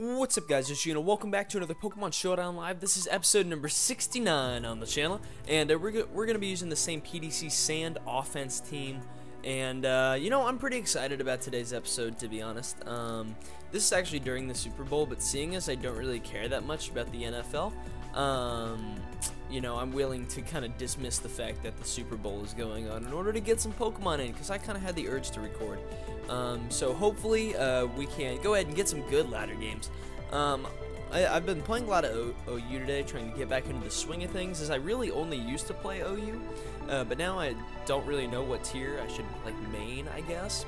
What's up guys, it's Juno. Welcome back to another Pokemon Showdown Live. This is episode number 69 on the channel, and we're going to be using the same PDC Sand Offense team, and you know, I'm pretty excited about today's episode, to be honest. This is actually during the Super Bowl, but seeing as I don't really care that much about the NFL, you know, I'm willing to kind of dismiss the fact that the Super Bowl is going on in order to get some Pokemon in, because I kind of had the urge to record. So hopefully we can go ahead and get some good ladder games. I've been playing a lot of OU today, trying to get back into the swing of things, as I really only used to play OU, but now I don't really know what tier I should, like, main, I guess.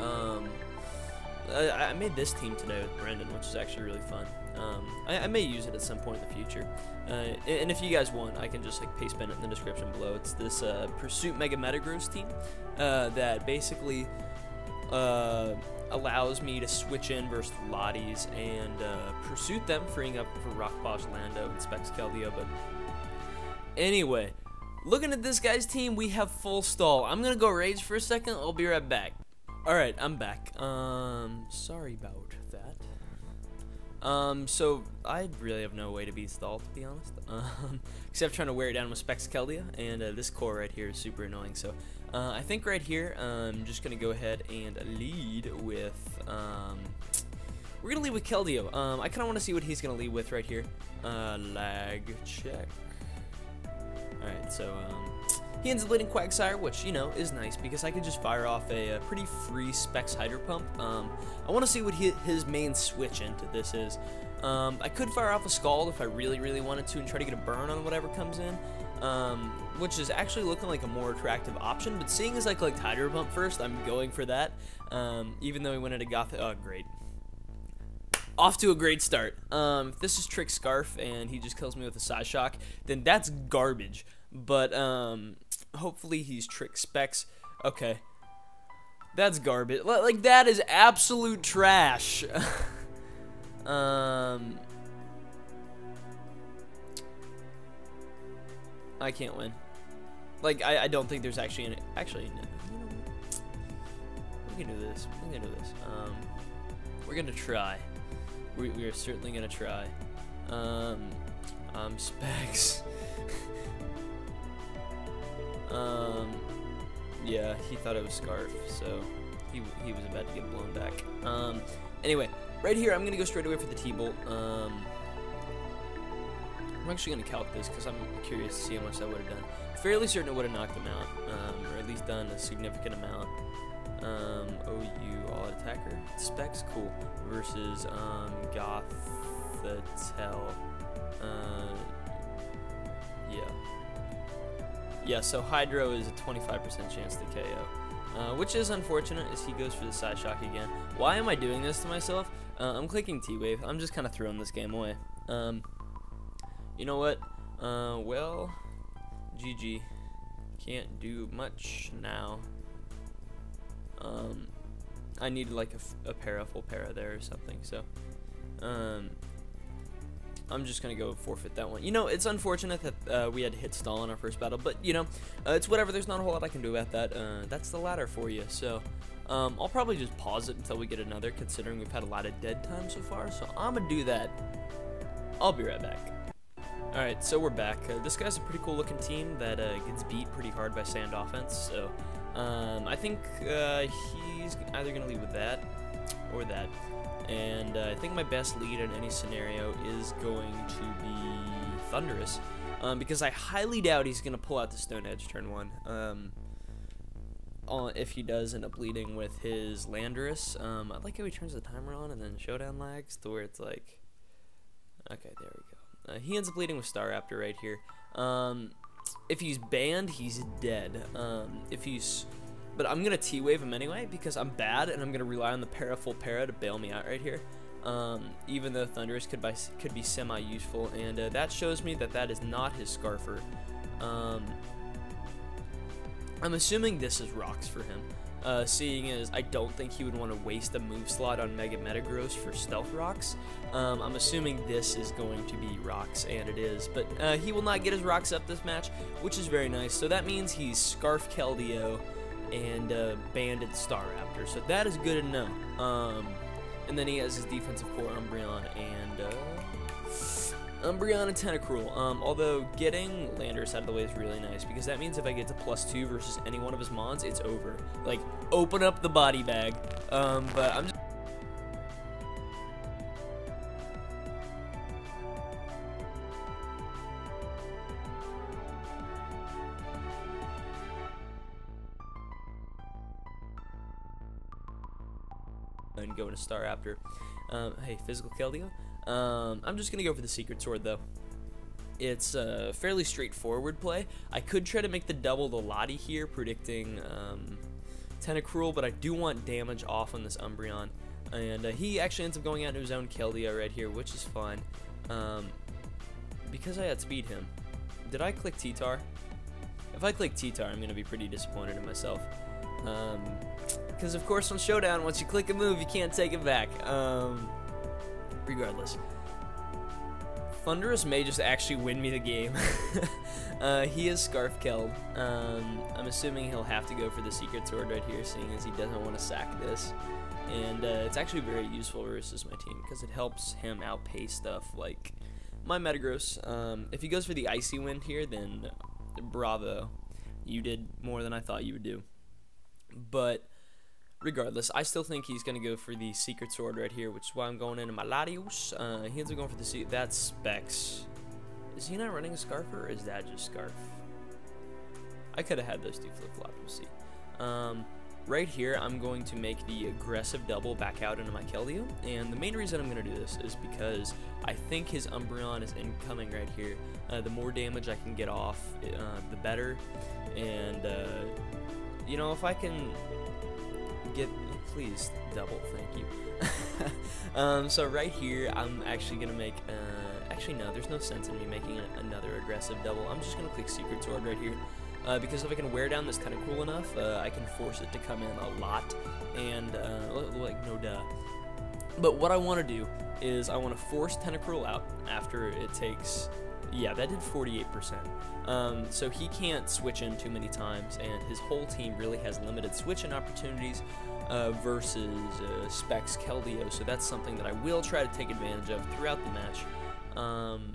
I made this team today with Brandon, which is actually really fun. I may use it at some point in the future, and if you guys want, I can just, like, paste it in the description below. It's this Pursuit Mega Metagross team that basically allows me to switch in versus Lotties and Pursuit them, freeing up for Rockbosh Lando and Specs Keldeo. But anyway, looking at this guy's team, we have full stall. I'm gonna go rage for a second. I'll be right back. Alright, I'm back. Sorry about that. So I really have no way to be stalled, to be honest. Except trying to wear it down with Specs Keldeo, and this core right here is super annoying. So I think right here, I'm just gonna go ahead and lead with. We're gonna lead with Keldeo. I kind of want to see what he's gonna lead with right here. Lag check. Alright, so. He ends up leading Quagsire, which, you know, is nice because I can just fire off a pretty free Specs Hydro Pump. I want to see what his main switch into this is. I could fire off a Scald if I really, really wanted to and try to get a burn on whatever comes in, which is actually looking like a more attractive option. But seeing as I collect Hydro Pump first, I'm going for that, even though he went into Gothitelle. Oh, great. Off to a great start. If this is Trick Scarf and he just kills me with a Psyshock, then that's garbage. But hopefully he's Trick Specs. Okay, that's garbage. Like, that is absolute trash. I can't win. Like, I don't think there's actually any. Actually, no. We can do this. We can do this. We're gonna try. We are certainly gonna try. Specs. Yeah, he thought it was Scarf, so he was about to get blown back. Anyway, right here, I'm going to go straight away for the T-bolt. I'm actually going to calc this because I'm curious to see how much that would have done. Fairly certain it would have knocked him out, or at least done a significant amount. OU all-attacker. Specs, cool. Versus, Gothitelle. Yeah. Yeah, so Hydro is a 25% chance to KO, which is unfortunate as he goes for the Psyshock again. Why am I doing this to myself? I'm clicking T-Wave. I'm just kind of throwing this game away. You know what? Well, GG. Can't do much now. I need, like, a para, full para there or something, so... I'm just going to go forfeit that one. You know, it's unfortunate that we had to hit stall in our first battle, but, you know, it's whatever. There's not a whole lot I can do about that. That's the ladder for you, so I'll probably just pause it until we get another, considering we've had a lot of dead time so far, so I'm going to do that. I'll be right back. Alright, so we're back. This guy's a pretty cool-looking team that gets beat pretty hard by Sand Offense, so I think he's either going to lead with that or that. And I think my best lead in any scenario is going to be Thunderous, because I highly doubt he's going to pull out the Stone Edge turn one. If he does end up leading with his Landorus, I like how he turns the timer on and then Showdown lags to where it's like, okay, there we go. He ends up leading with Staraptor right here. If he's banned, he's dead. If he's... But I'm going to T-Wave him anyway because I'm bad, and I'm going to rely on the para, full para to bail me out right here. Even though Thunderous could be semi-useful, and that shows me that that is not his Scarfer. I'm assuming this is Rocks for him, seeing as I don't think he would want to waste a move slot on Mega Metagross for Stealth Rocks. I'm assuming this is going to be Rocks, and it is, but he will not get his Rocks up this match, which is very nice. So that means he's Scarf Keldeo and banded Staraptor, so that is good to know. And then he has his defensive core Umbreon and Umbreon and Tentacruel. Although getting Landorus out of the way is really nice, because that means if I get to +2 versus any one of his mons, it's over. Like, open up the body bag. But I'm just going to Staraptor. Hey, Physical Keldeo. I'm just going to go for the Secret Sword, though. It's a fairly straightforward play. I could try to make the double the Lottie here, predicting Tentacruel, but I do want damage off on this Umbreon. And he actually ends up going out into his own Keldeo right here, which is fine. Because I outspeed him. Did I click T-Tar? If I click T-Tar, I'm going to be pretty disappointed in myself. Because of course on Showdown, once you click a move, you can't take it back. Regardless, Thunderous may just actually win me the game. He is Scarf Keld. I'm assuming he'll have to go for the Secret Sword right here, seeing as he doesn't want to sack this. And it's actually very useful versus my team, because it helps him outpace stuff like my Metagross. If he goes for the Icy Wind here, then bravo. You did more than I thought you would do. But regardless, I still think he's going to go for the Secret Sword right here, which is why I'm going into my Latios. He ends up going for the Secret. That's Specs. Is he not running a Scarf, or is that just Scarf? I could have had those two flip-flop, we'll see. Right here, I'm going to make the aggressive double back out into my Keldeo. And the main reason I'm going to do this is because I think his Umbreon is incoming right here. The more damage I can get off, the better. And, you know, if I can get, please double, thank you. So right here, I'm actually gonna make actually no, there's no sense in me making another aggressive double. I'm just gonna click Secret Sword right here, because if I can wear down this kind of cool enough, I can force it to come in a lot, and like no duh. But what I want to do is I want to force Tentacruel out after it takes. Yeah, that did 48%. So he can't switch in too many times, and his whole team really has limited switch-in opportunities versus Specs Keldeo, so that's something that I will try to take advantage of throughout the match.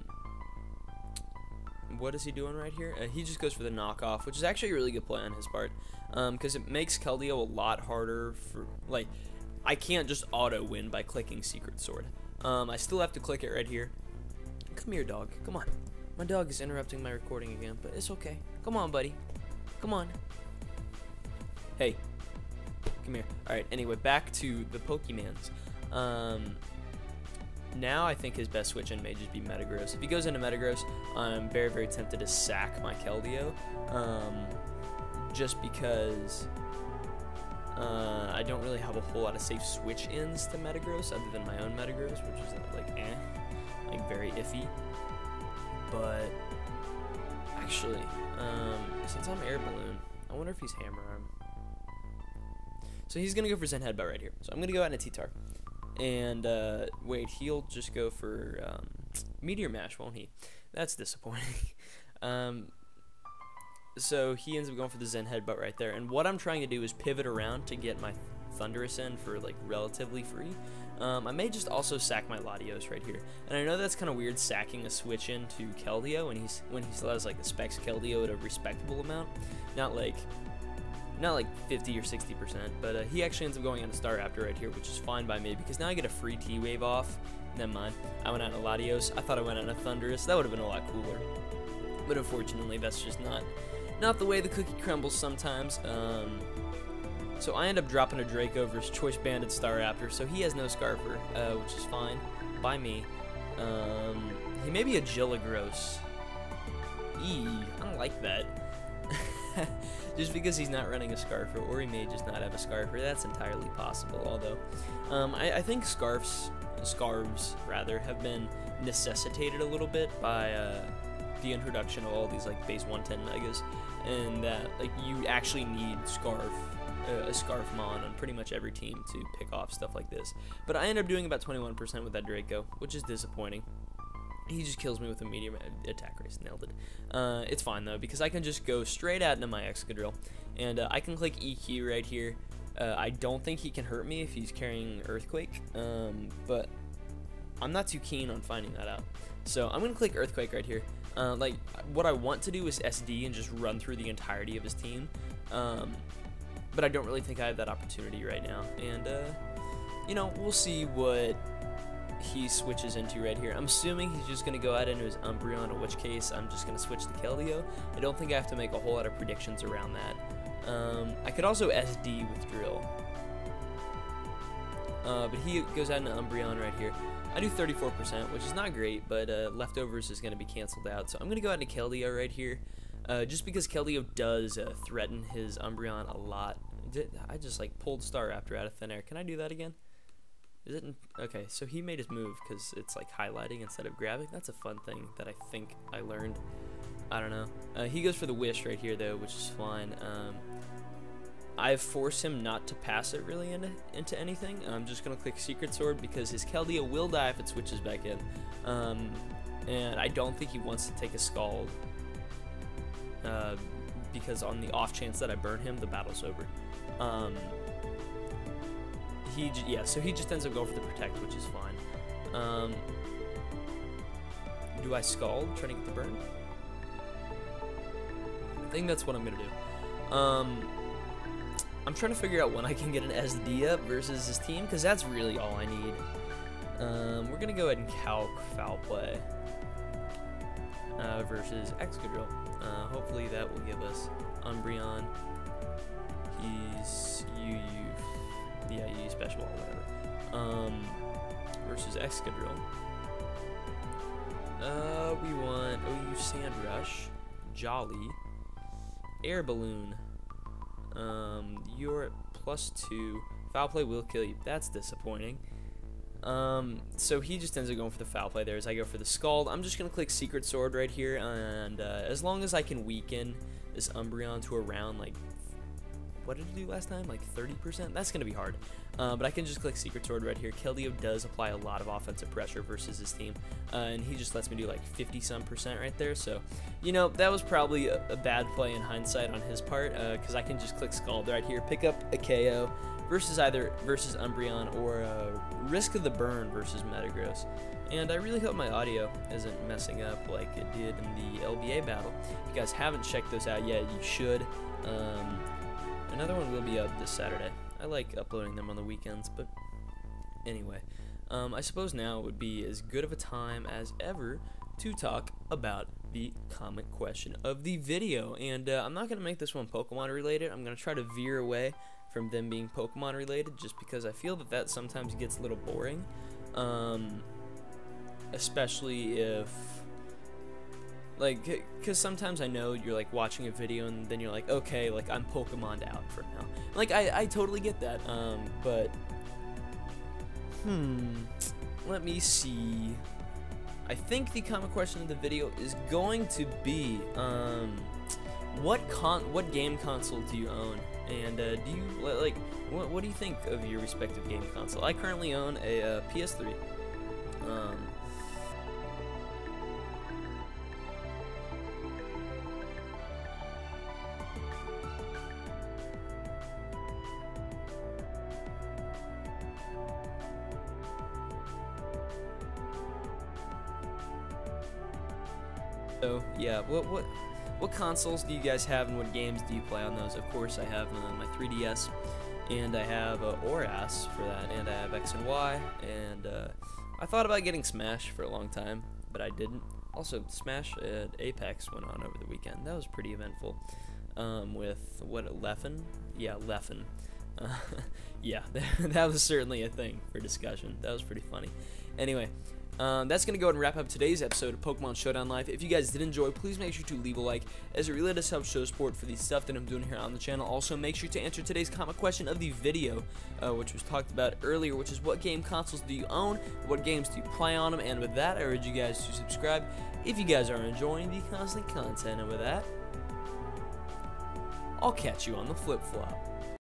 What is he doing right here? He just goes for the knockoff, which is actually a really good play on his part, because it makes Keldeo a lot harder for, like, I can't just auto-win by clicking Secret Sword. I still have to click it right here. Come here, dog. Come on. My dog is interrupting my recording again, but it's okay. Come on, buddy. Come on. Hey. Come here. Alright, anyway, back to the Pokemons. Now I think his best switch-in may just be Metagross. If he goes into Metagross, I'm very, very tempted to sack my Keldeo. Just because I don't really have a whole lot of safe switch-ins to Metagross, other than my own Metagross, which is like, eh. Like, very iffy. But actually, since I'm Air Balloon, I wonder if he's Hammer Arm. So he's gonna go for Zen Headbutt right here. So I'm gonna go out in a T-Tar, and wait, he'll just go for Meteor Mash, won't he? That's disappointing. So he ends up going for the Zen Headbutt right there, and what I'm trying to do is pivot around to get my Thunderous in for like relatively free. I may just also sack my Latios right here, and I know that's kind of weird, sacking a switch in to Keldeo when he still has like the Specs Keldeo at a respectable amount, not like 50 or 60%. But he actually ends up going on a Staraptor right here, which is fine by me, because now I get a free T-Wave off. Never mind, I went out on a Latios. I thought I went out on a Thunderous. That would have been a lot cooler, but unfortunately, that's just not the way the cookie crumbles sometimes. So I end up dropping a Draco versus Choice Banded Staraptor, so he has no Scarfer, which is fine by me. He may be a Gilligross. Eee, I don't like that. Just because he's not running a Scarfer, or he may just not have a Scarfer, that's entirely possible. Although, I think scarves have been necessitated a little bit by the introduction of all these like base 110 megas, and that like you actually need a Scarf Mon on pretty much every team to pick off stuff like this. But I end up doing about 21% with that Draco, which is disappointing. He just kills me with a medium attack race. Nailed it. It's fine though, because I can just go straight out into my Excadrill, and I can click EQ right here, I don't think he can hurt me if he's carrying Earthquake, but I'm not too keen on finding that out. So I'm going to click Earthquake right here. Like, what I want to do is SD and just run through the entirety of his team, but I don't really think I have that opportunity right now. And, you know, we'll see what he switches into right here. I'm assuming he's just going to go out into his Umbreon, in which case I'm just going to switch to Keldeo. I don't think I have to make a whole lot of predictions around that. I could also SD with Drill. But he goes out into Umbreon right here. I do 34%, which is not great, but Leftovers is going to be canceled out. So I'm going to go out into Keldeo right here, just because Keldeo does threaten his Umbreon a lot. I just like pulled Staraptor out of thin air. Can I do that again? Is it okay? So he made his move because it's like highlighting instead of grabbing. That's a fun thing that I think I learned. I don't know. He goes for the Wish right here though, which is fine. I've forced him not to pass it really into anything. I'm just going to click Secret Sword because his Keldeo will die if it switches back in. And I don't think he wants to take a Scald because on the off chance that I burn him, the battle's over. So he just ends up going for the Protect, which is fine. Do I Scald trying to get the burn? I think that's what I'm going to do. I'm trying to figure out when I can get an SD up versus his team, because that's really all I need. We're going to go ahead and calc Foul Play versus Excadrill. Hopefully that will give us Umbreon. He's UU. Yeah, UU special, whatever. Versus Excadrill. We want OU Sand Rush, Jolly, Air Balloon. You're at +2. Foul Play will kill you. That's disappointing. So he just ends up going for the Foul Play there as I go for the Scald. I'm just going to click Secret Sword right here, and as long as I can weaken this Umbreon to around, like, what did it do last time? Like 30%? That's going to be hard. But I can just click Secret Sword right here. Keldeo does apply a lot of offensive pressure versus his team, and he just lets me do like 50-some% right there. So, you know, that was probably a bad play in hindsight on his part, because I can just click Scald right here, pick up a KO versus Umbreon, or risk of the burn versus Metagross. And I really hope my audio isn't messing up like it did in the LBA battle. If you guys haven't checked those out yet, you should. Another one will be up this Saturday. I like uploading them on the weekends, but anyway, I suppose now would be as good of a time as ever to talk about the comment question of the video. And I'm not going to make this one Pokemon related. I'm going to try to veer away from them being Pokemon related, just because I feel that that sometimes gets a little boring, especially if... like, because sometimes I know you're, like, watching a video and then you're like, okay, like, I'm Pokemon'd out for now. Like, I totally get that, but, let me see. I think the comment question of the video is going to be, what game console do you own? And, do you, like, what do you think of your respective game console? I currently own a, PS3, so, yeah, what consoles do you guys have and what games do you play on those? Of course, I have my 3DS, and I have ORAS for that, and I have X and Y, and I thought about getting Smash for a long time, but I didn't. Also, Smash at Apex went on over the weekend. That was pretty eventful, with, Leffen? Yeah, Leffen. Yeah, that was certainly a thing for discussion. That was pretty funny. Anyway. That's going to go ahead and wrap up today's episode of Pokemon Showdown Live. If you guys did enjoy, please make sure to leave a like, as it really does help show support for the stuff that I'm doing here on the channel. Also, make sure to answer today's comment question of the video, which was talked about earlier, which is what game consoles do you own, what games do you play on them, and with that, I urge you guys to subscribe if you guys are enjoying the constant content, and with that, I'll catch you on the flip-flop.